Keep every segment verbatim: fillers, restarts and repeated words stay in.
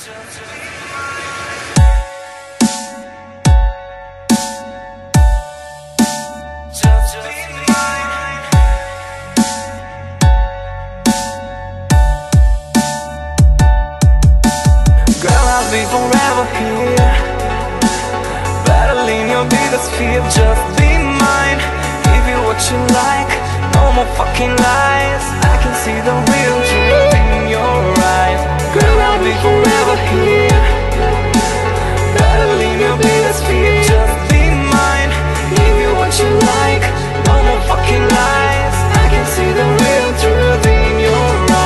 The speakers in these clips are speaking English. Be forever here, battling your biggest fear. Just be mine, give you what you like. No more fucking lies. I can see the real truth in your eyes. Girl, I'll be forever here, battling your biggest fear. Just be mine, give you what you like. No more fucking lies. I can see the real truth in your eyes.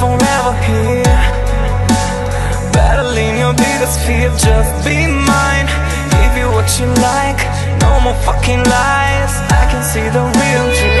Forever here, battling your biggest fear. Just be mine, give you what you like. No more fucking lies. I can see the real truth.